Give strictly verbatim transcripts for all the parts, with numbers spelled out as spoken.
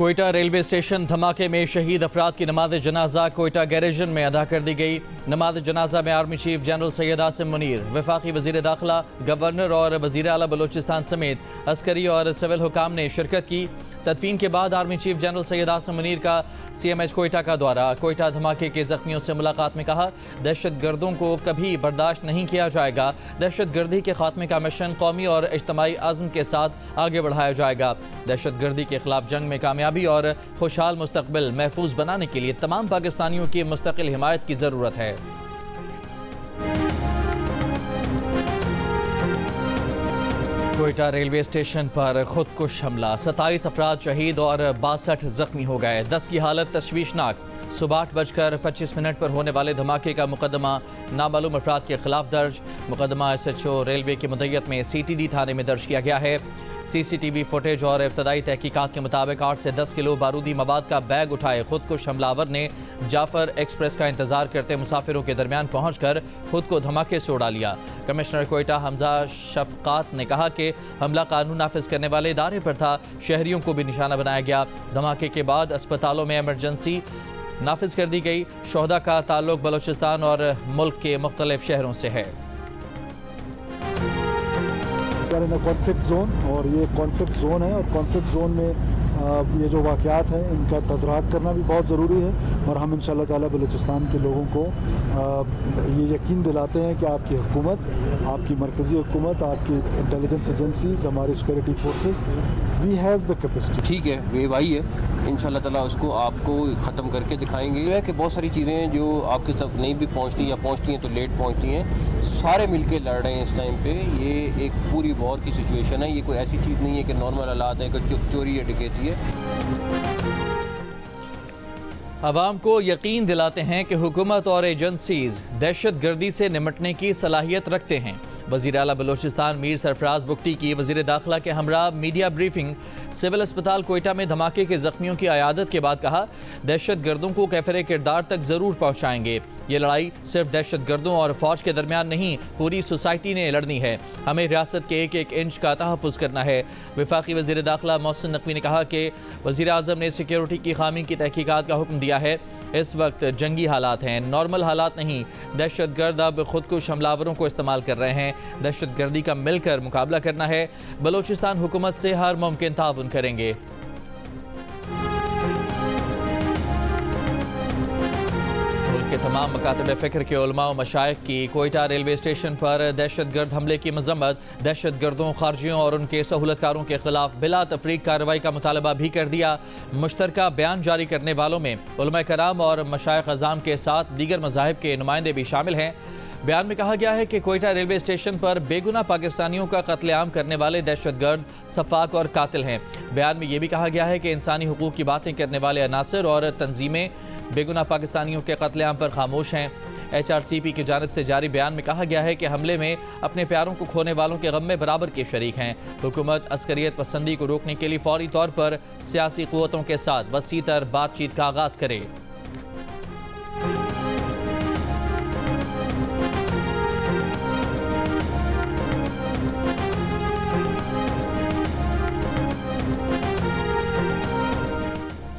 Quetta railway station धमाके में शहीद अफराद की नमाज जनाजा क्वेटा गैरेजन में अदा कर दी गई। नमाज जनाजा में army chief general Syed Asim Munir, वफाकी वजीर दाखिला, गवर्नर और वजीर आला बलोचिस्तान समेत अस्करी और सिविल हुकाम ने शिरकत की। तदफीन के बाद army chief general Syed Asim Munir का सी एम एच क्वेटा का दौरा। क्वेटा धमाके के जख्मियों से मुलाकात में कहा, दहशत गर्दों को कभी बर्दाश्त नहीं किया जाएगा। दहशत गर्दी के खात्मे का मिशन कौमी और इज्तमाही आज़म के साथ आगे बढ़ाया जाएगा। दहशत गर्दी के खिलाफ जंग में कामयाबी और खुशहाल मुस्तकबिल महफूज बनाने के लिए तमाम पाकिस्तानियों की मुस्तकिल हिमायत की ज़रूरत है। क्वेटा रेलवे स्टेशन पर खुदकुश हमला, सत्ताईस अफराद शहीद और बासठ जख्मी हो गए। दस की हालत तश्वीशनाक। सुबह आठ बजकर पच्चीस मिनट पर होने वाले धमाके का मुकदमा नामालूम अफराद के खिलाफ दर्ज। मुकदमा एस एच ओ रेलवे की मुदैयत में सी टी डी थाने में दर्ज किया गया है। C C T V footage और इब्तदाई तहकीकात के मुताबिक आठ से दस किलो बारूदी मवाद का बैग उठाए खुदकुश हमलावर ने जाफर एक्सप्रेस का इंतजार करते मुसाफिरों के दरमियान पहुँच कर खुद को धमाके से उड़ा लिया। कमिश्नर क्वेटा हमजा शफकात ने कहा कि हमला कानून नाफिज करने वाले इदारे पर था, शहरियों को भी निशाना बनाया गया। धमाके के बाद अस्पतालों में एमरजेंसी नाफिज कर दी गई। शोहदा का ताल्लुक बलोचिस्तान और मुल्क के मुख्तलिफ शहरों से है। कॉन्फ्लिक्ट जोन और ये कॉन्फ्लिक्ट जोन है और कॉन्फ्लिक्ट जोन में ये जो वाक़यात हैं इनका तदराक करना भी बहुत ज़रूरी है और हम इंशाअल्लाह ताला बलूचिस्तान के लोगों को ये यकीन दिलाते हैं कि आपकी हुकूमत, आपकी मरकज़ी हुकूमत, आपकी इंटेलिजेंस एजेंसीज, हमारी security forces, we has the capacity. ठीक है, वेव आई है, इंशाअल्लाह ताला उसको आपको ख़त्म करके दिखाएंगे। यह है कि बहुत सारी चीज़ें जो आपके तक नहीं भी पहुँचती या पहुँचती हैं तो लेट पहुँचती हैं, सारे मिलके लड़ रहे हैं इस टाइम पे। ये एक पूरी वॉर की सिचुएशन है, ये कोई ऐसी चीज़ नहीं है कि नॉर्मल हालात है, कोई चोरी या डकैती है। आवाम को यकीन दिलाते हैं कि हुकूमत और एजेंसीज दहशतगर्दी से निपटने की सलाहियत रखते हैं। वज़ीर आला बलोचिस्तान मीर सरफराज बुगटी की वज़ीर दाखिला के हमरा मीडिया ब्रीफिंग। सिविल अस्पताल क्वेटा में धमाके के जख्मियों की अयादत के बाद कहा, दहशत गर्दों को कैफिर किरदार तक ज़रूर पहुँचाएंगे। ये लड़ाई सिर्फ दहशत गर्दों और फौज के दरमियान नहीं, पूरी सोसाइटी ने लड़नी है। हमें रियासत के एक एक इंच का तहफ़ुज़ करना है। वफाकी वज़ीर दाखिला मोहसिन नकवी ने कहा कि वज़ीर आज़म ने सिक्योरिटी की खामी की तहकीकात का हुक्म दिया है। इस वक्त जंगी हालात हैं, नॉर्मल हालात नहीं। दहशत गर्द अब खुदकुश हमलावरों को इस्तेमाल कर रहे हैं। दहशत गर्दी का मिलकर मुकाबला करना है। बलोचिस्तान हुकूमत से हर मुमकिन ताउन करेंगे। के तमाम मकातब फ़िक्र के उलमा और मशाइख की क्वेटा रेलवे स्टेशन पर दहशतगर्द हमले की मजम्मत। दहशतगर्दों, खारजियों और उनके सहूलतकारों के खिलाफ बिला तफरीक कार्रवाई का मुतालबा भी कर दिया। मुश्तरका बयान जारी करने वालों में उलमा कराम और मशाइख अज़ाम के साथ दीगर मज़ाहिब के नुमाइंदे भी शामिल हैं। बयान में कहा गया है कि क्वेटा रेलवे स्टेशन पर बेगुनाह पाकिस्तानियों का कत्लेआम करने वाले दहशतगर्द सफाक और कातिल हैं। बयान में यह भी कहा गया है कि इंसानी हुकूक की बातें करने वाले अनासर और तंजीमें बेगुनाह पाकिस्तानियों के कत्लेआम पर खामोश हैं। एच आर सी पी की जानिब से जारी बयान में कहा गया है कि हमले में अपने प्यारों को खोने वालों के गम में बराबर के शरीक हैं। हुकूमत अस्करियत पसंदी को रोकने के लिए फौरी तौर पर सियासी क़ुव्वतों के साथ वसी तर बातचीत का आगाज़ करे।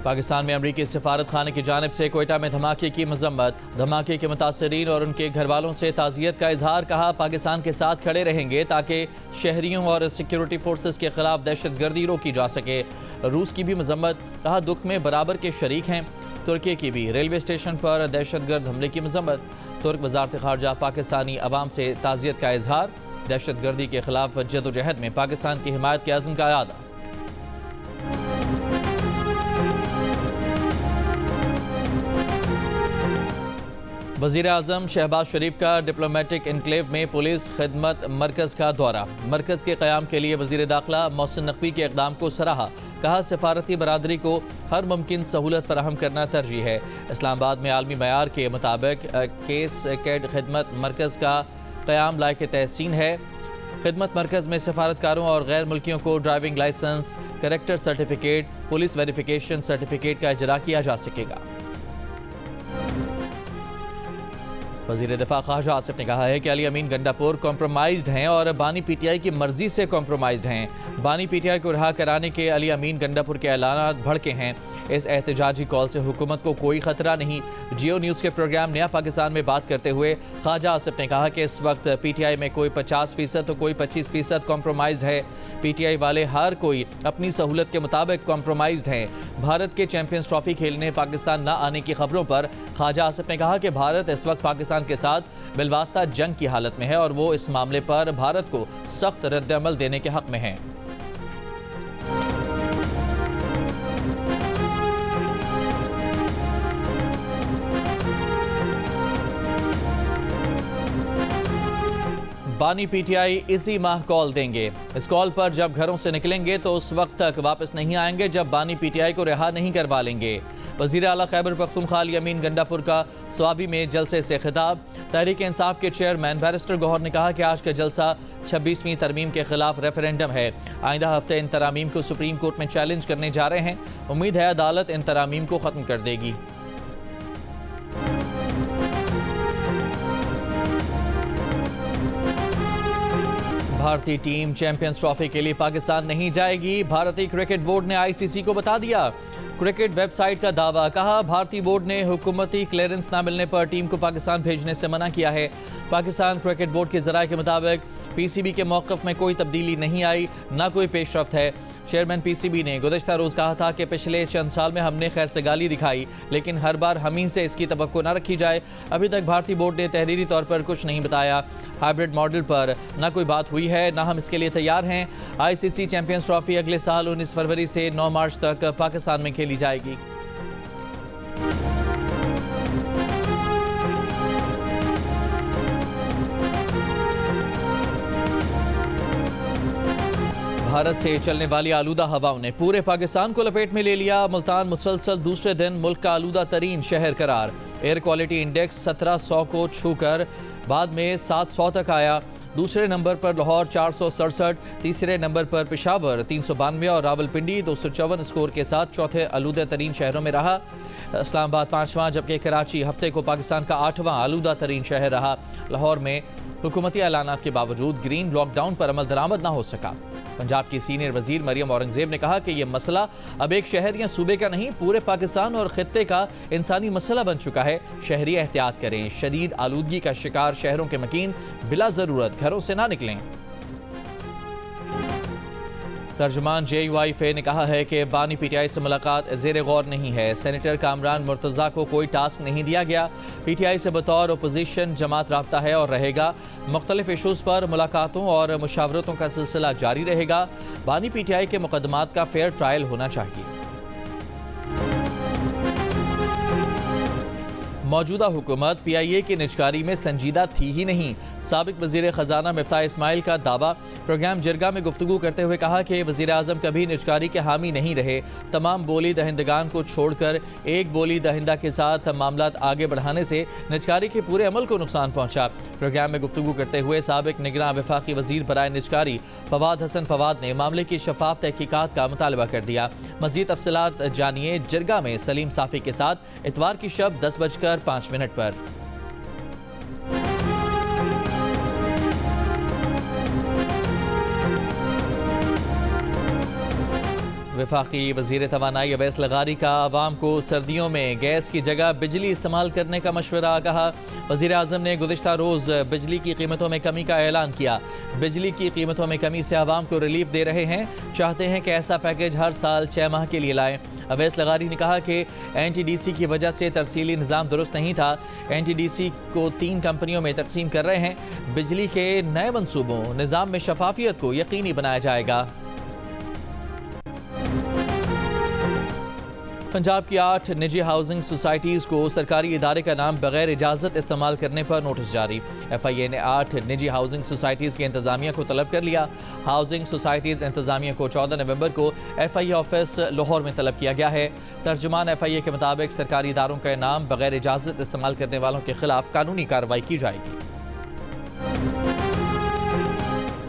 पाकिस्तान में अमरीकी सफारत खाने की जानिब से क्वेटा में धमाके की मजम्मत। धमाके के मुतासरीन और उनके घर वालों से ताज़ियत का इजहार। कहा, पाकिस्तान के साथ खड़े रहेंगे ताकि शहरियों और सिक्योरिटी फोर्सेस के खिलाफ दहशतगर्दी रोकी जा सके। रूस की भी मजम्मत। कहा, दुख में बराबर के शरीक हैं। तुर्की की भी रेलवे स्टेशन पर दहशतगर्द हमले की मजम्मत। तुर्क वजारत खारजा पाकिस्तानी अवाम से ताज़ियत का इजहार। दहशतगर्दी के खिलाफ जदोजहद में पाकिस्तान की हिमायत के आज़म का अदा। वज़ीर आज़म शहबाज़ शरीफ का डिप्लोमेटिक इनक्लेव में पुलिस खिदमत मरकज़ का दौरा। मरकज़ के क़याम के लिए वज़ीर दाखिला मोहसिन नकवी के इक़दाम को सराहा। कहा, सफारती बरादरी को हर मुमकिन सहूलत फराहम करना तरजीह है। इस्लामाबाद में आलमी मयार के मुताबिक केस कैड खिदमत मरकज़ का क़याम लायक तहसीन है। खिदमत मरकज़ में सफारतकारों और गैर मुल्कियों को driving licence, character certificate, police verification certificate का इजरा किया जा सकेगा। वज़ीर दिफ़ा ख्वाजा आसिफ ने कहा है कि अली अमीन गंडापुर कॉम्प्रोमाइज्ड हैं और बानी पीटीआई की मर्जी से कॉम्प्रोमाइज्ड हैं। बानी पीटीआई को रिहा कराने के अली अमीन गंडापुर के ऐलानात भड़के हैं। इस एहतजाजी कॉल से हुकूमत को कोई ख़तरा नहीं। जियो न्यूज़ के प्रोग्राम नया पाकिस्तान में बात करते हुए ख्वाजा आसिफ ने कहा कि इस वक्त पीटीआई में कोई पचास फीसद तो कोई पच्चीस फीसद कॉम्प्रोमाइज्ड है। पीटीआई वाले हर कोई अपनी सहूलत के मुताबिक कॉम्प्रोमाइज्ड हैं। भारत के चैंपियंस ट्रॉफी खेलने पाकिस्तान न आने की खबरों पर ख्वाजा आसिफ ने कहा कि भारत इस वक्त पाकिस्तान के साथ बिलवास्ता जंग की हालत में है और वो इस मामले पर भारत को सख्त रद्दअमल देने के हक में है। बानी पीटीआई इसी माह कॉल देंगे। इस कॉल पर जब घरों से निकलेंगे तो उस वक्त तक वापस नहीं आएंगे जब बानी पीटीआई को रिहा नहीं करवा लेंगे। वज़ीर आला खैबर पख्तूनख्वा यमीन गंडापुर का स्वाबी में जलसे से खिताब। तहरीक इंसाफ के चेयरमैन बैरिस्टर गौहर ने कहा कि आज का जलसा छब्बीसवीं तरमीम के खिलाफ रेफरेंडम है। आइंदा हफ्ते इन तरामीम को सुप्रीम कोर्ट में चैलेंज करने जा रहे हैं। उम्मीद है अदालत इन तरामीम को ख़त्म कर देगी। भारतीय टीम चैंपियंस ट्रॉफी के लिए पाकिस्तान नहीं जाएगी। भारतीय क्रिकेट बोर्ड ने आईसीसी को बता दिया। क्रिकेट वेबसाइट का दावा, कहा भारतीय बोर्ड ने हुकूमती क्लियरेंस ना मिलने पर टीम को पाकिस्तान भेजने से मना किया है। पाकिस्तान क्रिकेट बोर्ड के जराये के मुताबिक पीसीबी के मौक़िफ़ में कोई तब्दीली नहीं आई, ना कोई पेशरफ्त है। चेयरमैन पीसीबी ने गुज़श्ता रोज़ कहा था कि पिछले चंद साल में हमने खैर सगाली दिखाई, लेकिन हर बार हम से इसकी तवक्को ना रखी जाए। अभी तक भारतीय बोर्ड ने तहरीरी तौर पर कुछ नहीं बताया। हाइब्रिड मॉडल पर ना कोई बात हुई है, ना हम इसके लिए तैयार हैं। आईसीसी चैंपियंस ट्रॉफी अगले साल उन्नीस फरवरी से नौ मार्च तक पाकिस्तान में खेली जाएगी। भारत से चलने वाली आलूदा हवाओं ने पूरे पाकिस्तान को लपेट में ले लिया। मुल्तान मुसलसल दूसरे दिन मुल्क का आलूदा तरीन शहर करार। एयर क्वालिटी इंडेक्स सत्रह सौ को छूकर बाद में सात सौ तक आया। दूसरे नंबर पर लाहौर चार सौ सड़सठ, तीसरे नंबर पर पेशावर तीन सौ बानवे और रावलपिंडी दो सौ चौवन स्कोर के साथ चौथे आलूदा तरीन शहरों में रहा। इस्लामाबाद पाँचवां जबकि कराची हफ्ते को पाकिस्तान का आठवां आलूदा तरीन शहर रहा। लाहौर में हुकूमती ऐलानात के बावजूद ग्रीन लॉकडाउन पर अमल दरामद ना हो सका। पंजाब की सीनियर वजीर मरियम औरंगजेब ने कहा कि यह मसला अब एक शहर या सूबे का नहीं, पूरे पाकिस्तान और खित्ते का इंसानी मसला बन चुका है। शहरी एहतियात करें। शदीद आलूदगी का शिकार शहरों के मकीन बिला ज़रूरत घरों से ना निकलें। तर्जमान जे यू आई फे ने कहा है कि बानी पीटीआई से मुलाकात जेर गौर नहीं है। सेनेटर कामरान मुर्तज़ा को कोई टास्क नहीं दिया गया। पीटीआई से बतौर अपोजिशन जमात रब्ता है और रहेगा। मुख्तलिफ इशूज़ पर मुलाकातों और मुशावरतों का सिलसिला जारी रहेगा। बानी पीटीआई के मुकदमात का फेयर ट्रायल होना चाहिए। मौजूदा हुकूमत पी आई ए की निजकारी में संजीदा थी ही नहीं। साबिक वज़ीर ख़जाना मिफ्ता इस्माइल का दावा। प्रोग्राम जिरगा में गुफ्तगू करते हुए कहा कि वज़ीर आज़म कभी निजकारी के हामी नहीं रहे। तमाम बोली दहिंदगान को छोड़कर एक बोली दहिंदा के साथ मामलात आगे बढ़ाने से निजकारी के पूरे अमल को नुकसान पहुँचा। प्रोग्राम में गुफ्तगू करते हुए साबिक निगरान वफाकी वज़ीर बराए निजकारी फवाद हसन फवाद ने मामले की शफाफ तहकीकात का मुतालबा कर दिया। मज़ीद तफसीलात जानिए जिरगा में सलीम साफ़ी के साथ इतवार की शब दस बजकर पाँच मिनट पर। वफाकी वज़ीर तवानाई अवैस लगारी का आवाम को सर्दियों में गैस की जगह बिजली इस्तेमाल करने का मशवरा। कहा वज़ीर आज़म ने गुज़श्ता रोज़ बिजली की कीमतों में कमी का ऐलान किया। बिजली की कीमतों में कमी से आवाम को रिलीफ दे रहे हैं। चाहते हैं कि ऐसा पैकेज हर साल छः माह के लिए लाएँ। अवैस लगारी ने कहा कि एन टी डी सी की वजह से तरसीली निज़ाम दुरुस्त नहीं था। एन टी डी सी को तीन कंपनियों में तकसीम कर रहे हैं। बिजली के नए मनसूबों निज़ाम में शफाफियत को यकीनी बनाया जाएगा। पंजाब की आठ निजी हाउसिंग सोसाइटीज़ को सरकारी इदारे का नाम बगैर इजाज़त इस्तेमाल करने पर नोटिस जारी। एफ आई ए ने आठ निजी हाउसिंग सोसाइटीज़ की इंतज़ामिया को तलब कर लिया। हाउसिंग सोसाइटीज़ इंतज़ामिया को चौदह नवंबर को F I A office Lahore में तलब किया गया है। तर्जुमान एफ आई ए के मुताबिक सरकारी इदारों का नाम बगैर इजाज़त इस्तेमाल करने वालों के खिलाफ कानूनी कार्रवाई की जाएगी।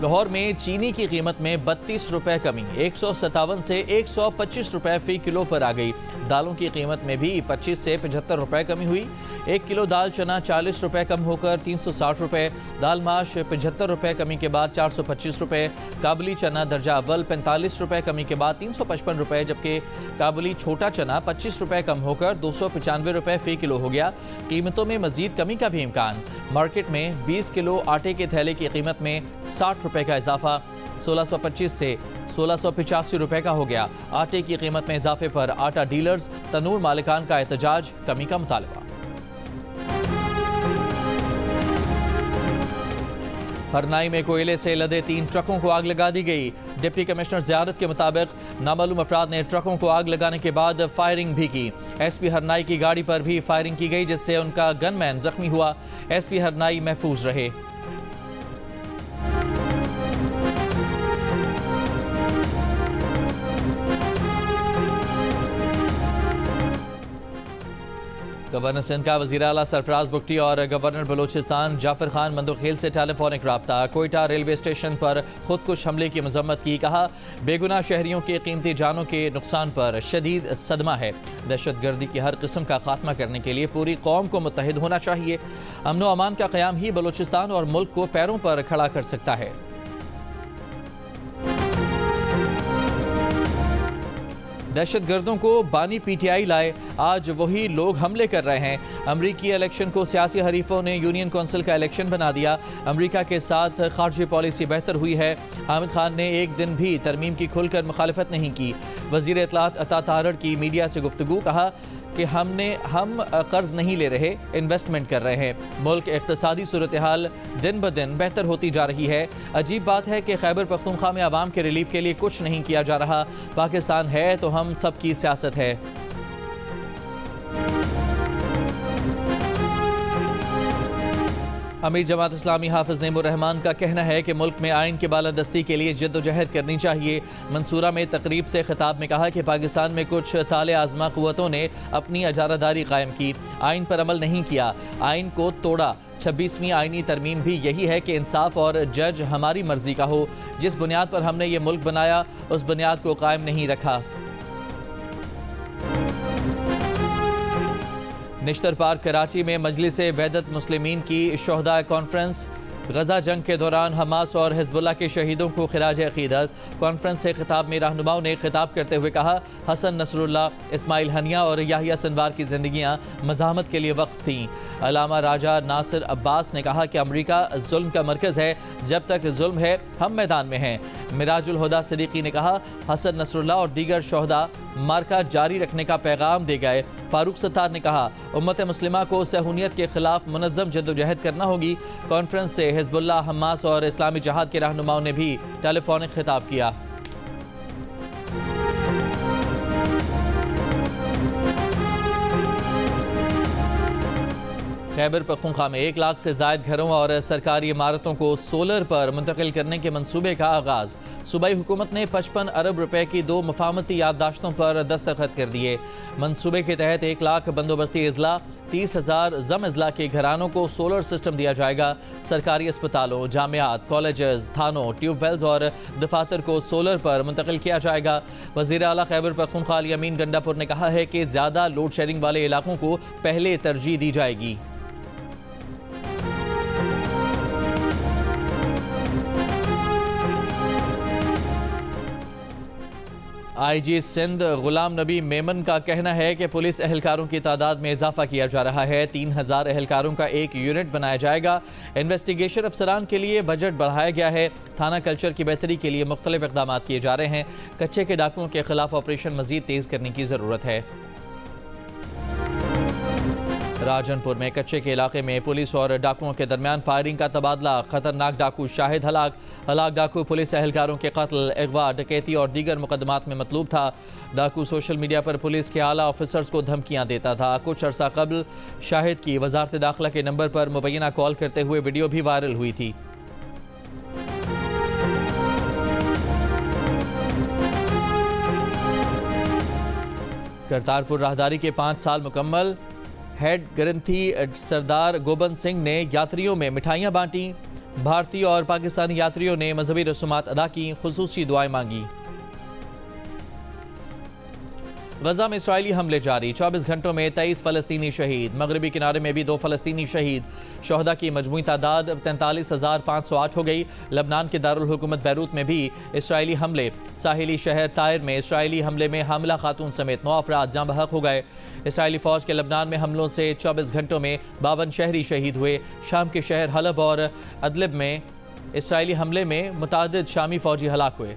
लाहौर में चीनी की कीमत में बत्तीस रुपये कमी, एक सौ सतावन से एक सौ पच्चीस रुपये फी किलो पर आ गई। दालों की कीमत में भी पच्चीस से पचहत्तर रुपये कमी हुई। एक किलो दाल चना चालीस रुपये कम होकर तीन सौ साठ रुपये, दाल माश पचहत्तर रुपये कमी के बाद चार सौ पच्चीस रुपये, काबुली चना दर्जा अव्वल पैंतालीस रुपये कमी के बाद तीन सौ पचपन रुपये, जबकि काबुली छोटा चना पच्चीस रुपये कम होकर दो सौ पचानवे रुपये फी किलो हो गया। कीमतों में मजीद कमी का भी इम्कान। मार्केट में बीस किलो आटे के थैले की कीमत में साठ रुपये का इजाफा, सोलह सौ पच्चीस से सोलह सौ पिचासी रुपये का हो गया। आटे की कीमत में इजाफे पर आटा डीलर्स तनूर मालिकान का एहतजाज, कमी का मुतालबा। हरनाई में कोयले से लदे तीन ट्रकों को आग लगा दी गई। डिप्टी कमिश्नर ज़ियारत के मुताबिक नामालूम अफराद ने ट्रकों को आग लगाने के बाद फायरिंग भी की। एसपी हरनाई की गाड़ी पर भी फायरिंग की गई, जिससे उनका गनमैन जख्मी हुआ। एसपी हरनाई महफूज रहे। गवर्नर सिंध का वज़ीर आला सरफराज बुगटी और गवर्नर बलोचिस्तान जाफर खान मंदोखेल से टेलीफोनिक रब्ता। कोयटा रेलवे स्टेशन पर खुदकुश हमले की मजम्मत की, कहा बेगुनाह शहरियों के कीमती जानों के नुकसान पर शदीद सदमा है। दहशतगर्दी की हर किस्म का खात्मा करने के लिए पूरी कौम को मुतहद होना चाहिए। अमन व अमान का क़याम ही बलोचिस्तान और मुल्क को पैरों पर खड़ा कर सकता है। दहशतगर्दों को बानी पीटीआई लाए, आज वही लोग हमले कर रहे हैं। अमरीकी इलेक्शन को सियासी हरीफों ने यूनियन कौंसिल का इलेक्शन बना दिया। अमरीका के साथ खारजी पॉलिसी बेहतर हुई है। हामिद खान ने एक दिन भी तरमीम की खुलकर मुखालफत नहीं की। वजीर इतलात अता तारड़ की मीडिया से गुफ्तगू, कहा कि हमने हम कर्ज नहीं ले रहे, इन्वेस्टमेंट कर रहे हैं। मुल्क इक्तसादी सूरत हाल दिन ब दिन बेहतर होती जा रही है। अजीब बात है कि खैबर पख्तूनख्वा में आवाम के रिलीफ के लिए कुछ नहीं किया जा रहा। पाकिस्तान है तो हम सबकी सियासत है। अमीर जमात इस्लामी हाफिज नेमुर रहमान का कहना है कि मुल्क में आइन की बालादस्ती के लिए जद्दोजहद करनी चाहिए। मंसूरा में तकरीब से खिताब में कहा कि पाकिस्तान में कुछ ताले आजमा कुव्वतों ने अपनी अजारादारी कायम की, आइन पर अमल नहीं किया, आइन को तोड़ा। छब्बीसवीं आइनी तरमीम भी यही है कि इंसाफ और जज हमारी मर्जी का हो। जिस बुनियाद पर हमने ये मुल्क बनाया, उस बुनियाद को कायम नहीं रखा। निश्तर पार्क कराची में मजलिस-ए वहदत मुस्लिमीन की शोहदा कॉन्फ्रेंस। गजा जंग के दौरान हमास और हिजबुल्लाह के शहीदों को खिराज अकीदत। कॉन्फ्रेंस से खिताब में रहनुमाओं ने खिताब करते हुए कहा हसन नसरुल्लाह, इस्माइल हनिया और याहिया सनवार की जिंदगियां मज़ाहमत के लिए वक्फ थीं। अल्लामा राजा नासिर अब्बास ने कहा कि अमरीका जुल्म का मरकज है, जब तक जुल्म है हम मैदान में हैं। मिराजुल हुदा सिद्दीकी ने कहा हसन नसरुल्लाह और दीगर शोहदा मार्का जारी रखने का पैगाम दे गए। फारूक सत्तार ने कहा उम्मत मुस्लिमा को सहूनियत के खिलाफ मुनज़्ज़म जद्दोजहद करना होगी। कॉन्फ्रेंस से हिजबुल्लाह, हमास और इस्लामी जहाद के रहनुमाओं ने भी टेलीफोनिक खिताब किया। खैबर पख्तूनख्वा में एक लाख से जायद घरों और सरकारी इमारतों को सोलर पर मुंतकिल करने के मंसूबे का आगाज़। सूबाई हुकूमत ने पचपन अरब रुपए की दो मुफाहमती याददाश्तों पर दस्तखत कर दिए। मंसूबे के तहत एक लाख बंदोबस्ती अजला, तीस हज़ार जम अजला के घरानों को सोलर सिस्टम दिया जाएगा। सरकारी अस्पतालों, जामियात, कॉलेजेस, थानों, ट्यूबवेल्स और दफातर को सोलर पर मुंतकिल किया जाएगा। वज़ीर आला खैबर पख्तूनख्वा यमीन गंडापुर ने कहा है कि ज़्यादा लोड शेडिंग वाले इलाकों को पहले तरजीह दी जाएगी। आईजी सिंध गुलाम नबी मेमन का कहना है कि पुलिस अहलकारों की तादाद में इजाफा किया जा रहा है। तीन हज़ार अहलकारों का एक यूनिट बनाया जाएगा। इन्वेस्टिगेशन अफसरान के लिए बजट बढ़ाया गया है। थाना कल्चर की बेहतरी के लिए मुख्तलिफ इक़दाम किए जा रहे हैं। कच्चे के डाकुओं के खिलाफ ऑपरेशन मज़ीद तेज़ करने की ज़रूरत है। राजनपुर में कच्चे के इलाके में पुलिस और डाकुओं के दरमियान फायरिंग का तबादला। खतरनाक डाकू शाहिद हलाक। हलाक डाकू पुलिस अहलकारों के कत्ल, अगवा, डकैती और दीगर मुकदमात में मतलूब था। डाकू सोशल मीडिया पर पुलिस के आला ऑफिसर्स को धमकियां देता था। कुछ अरसा कबल शाहिद की वजारत दाखिला के नंबर पर मुबैना कॉल करते हुए वीडियो भी वायरल हुई थी। करतारपुर राहदारी के पाँच साल मुकम्मल। हेड ग्रंथी सरदार गोबिंद सिंह ने यात्रियों में मिठाइयाँ बांटी। भारतीय और पाकिस्तानी यात्रियों ने मजहबी रस्मात अदा की, खुसूसी दुआएं मांगी। गजा में इसराइली हमले जारी, चौबीस घंटों में तेईस फ़लस्तीनी शहीद। मगरबी किनारे में भी दो फ़लस्तीनी शहीद। शहदा की मजमूई तादाद तैंतालीस हज़ार पाँच सौ आठ हो गई। लबनान के दारुल हुकूमत बैरूत में भी इसराइली हमले। साहिली शहर तायर में इसराइली हमले में हमला खातून समेत नौ अफराद जाँ बहक हो गए। इसराइली फ़ौज के लबनान में हमलों से चौबीस घंटों में बावन शहरी शहीद हुए। शाम के शहर हलब और अदलब में इसराइली हमले में मुतादिद शामी फ़ौजी हलाक हुए।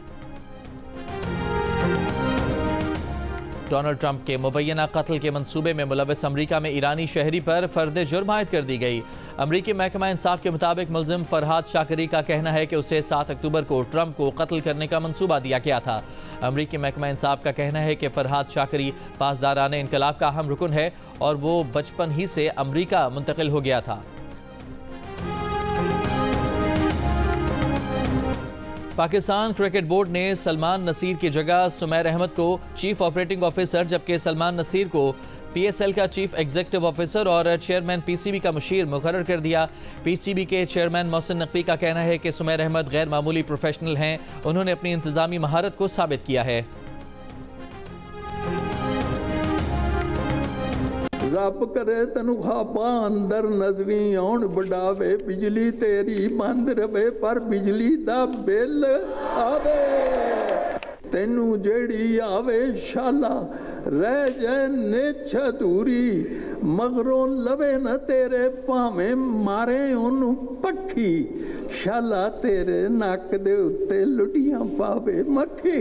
डोनाल्ड ट्रंप के मुबैना कत्ल के मंसूबे में मुलव्वस अमरीका में ईरानी शहरी पर फर्द जुर्म आयद कर दी गई। अमरीकी महकमा इंसाफ के मुताबिक मुलजिम फरहाद शाकरी का कहना है कि उसे सात अक्टूबर को ट्रंप को कत्ल करने का मंसूबा दिया गया था। अमरीकी महकमा इंसाफ का कहना है कि फरहाद शाकरी पासदारान इनकलाब का अहम रुकन है और वो बचपन ही से अमरीका मुंतकिल हो गया था। पाकिस्तान क्रिकेट बोर्ड ने सलमान नसीर की जगह सुमैर अहमद को चीफ ऑपरेटिंग ऑफिसर जबकि सलमान नसीर को पीएसएल का चीफ एग्जीक्यूटिव ऑफिसर और चेयरमैन पीसीबी का मुशीर मुकर्रर कर दिया। पीसीबी के चेयरमैन मोहसिन नकवी का कहना है कि सुमैर अहमद गैर मामूली प्रोफेशनल हैं, उन्होंने अपनी इंतजामी महारत को साबित किया है। रब करे तेनू खापा अंदर नजरी आउण बढ़ावे, बिजली तेरी बंद रवे पर बिजली दा बिल आवे, तेनू जेड़ी आवे शाला रह जाए निछ अधूरी, मगरों लवे न तेरे भावें मारे ओनू पट्ठी, शाला तेरे नक दे उत्ते लुटियां पावे मक्खी।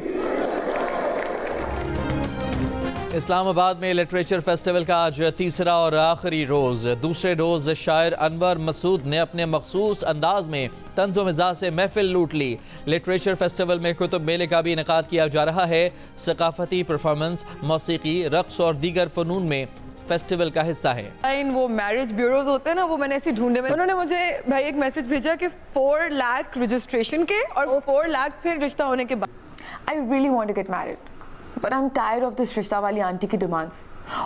इस्लामाबाद में लिटरेचर फेस्टिवल का आज तीसरा और आखिरी रोज़। दूसरे रोज़ शायर अनवर मसूद ने अपने मखसूस अंदाज में तंज़ो मिज़ाह से महफिल लूट ली। लिटरेचर फेस्टिवल में कुतुब मेले का भी इनेकाद किया जा रहा है। सकाफती परफॉर्मेंस, मौसीकी, रक्स और दीगर फ़नून में फेस्टिवल का हिस्सा है। इन वो मैरिज ब्यूरोज होते हैं ना, वो मैंने ऐसे ढूंढे में, उन्होंने मुझे भाई एक मैसेज भेजा कि फोर लाख रजिस्ट्रेशन के और फोर लाख फिर रिश्ता होने के बाद। I really want to get married but I am tired of this रिश्ता वाली आंटी की डिमांड्स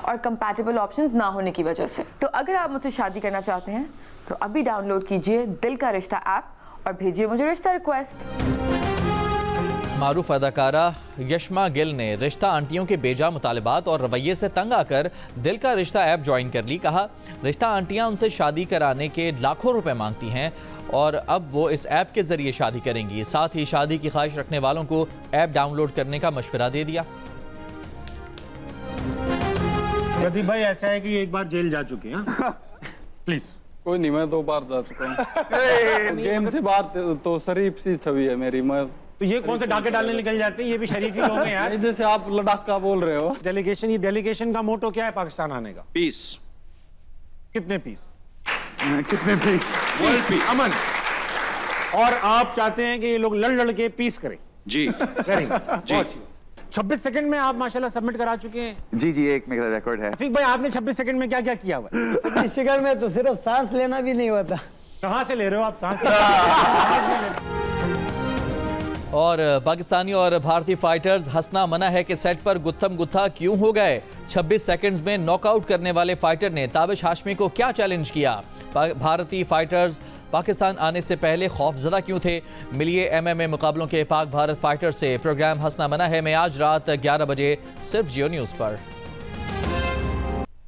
और कंपैटिबल ऑप्शंस ना होने की वजह से। तो अगर आप मुझसे शादी करना चाहते हैं तो अभी डाउनलोड कीजिए दिल का रिश्ता ऐप और भेजिए मुझे रिश्ता रिक्वेस्ट। मारूफ अदाकारा यशमा गिल ने रिश्ता आंटियों के बेजा मुतालबात और रवैये से तंग आकर दिल का रिश्ता ऐप ज्वाइन कर ली। कहा, रिश्ता आंटियाँ उनसे शादी कराने के लाखों रुपये मांगती हैं और अब वो इस ऐप के ज़रिए शादी करेंगी। साथ ही शादी की ख्वाहिश रखने वालों को ऐप डाउनलोड करने का मशवरा दे दिया। प्रदीप भाई ऐसा है कि एक बार जेल जा चुके हैं प्लीज। कोई नहीं, मैं दो बार जा चुका हूँ गेम से बाहर। तो शरीफ सी छवि है मेरी। मैं तो ये कौन से डाके डालने निकल जाते हैं, ये भी शरीफ ही लोग हैं यार। जैसे आप लद्दाख का बोल रहे हो डेलीगेशन, ये डेलीगेशन का मोटो क्या है? पाकिस्तान आने का। पीस। कितने पीस? कितने पीस? पीस, पीस, अमन। और आप चाहते हैं कि ये लोग लड़ लड़ के पीस करें। जी करेंगे। छब्बीस सेकंड में आप माशाल्लाह सबमिट करा चुके हैं। जी जी, एक मेरा रिकॉर्ड है। रफीक भाई आपने छब्बीस सेकंड में क्या क्या किया हुआ? छब्बीस सेकंड में तो सिर्फ सांस लेना भी नहीं हुआ था। कहाँ से ले रहे हो आप सांस? और पाकिस्तानी और भारतीय फाइटर्स हंसना मना है कि सेट पर गुत्थम गुत्था क्यों हो गए। छब्बीस सेकंड्स में नॉकआउट करने वाले फाइटर ने ताबिश हाशमी को क्या चैलेंज किया? भारतीय फाइटर्स पाकिस्तान आने से पहले खौफजदा क्यों थे? मिलिए एमएमए मुकाबलों के पाक भारत फाइटर से। प्रोग्राम हंसना मना है मैं आज रात ग्यारह बजे सिर्फ जियो न्यूज़ पर।